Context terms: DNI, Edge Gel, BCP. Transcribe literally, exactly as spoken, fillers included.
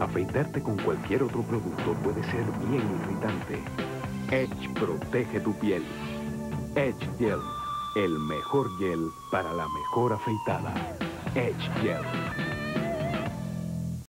Afeitarte con cualquier otro producto puede ser bien irritante. Edge protege tu piel. Edge Gel, el mejor gel para la mejor afeitada. Edge Gel.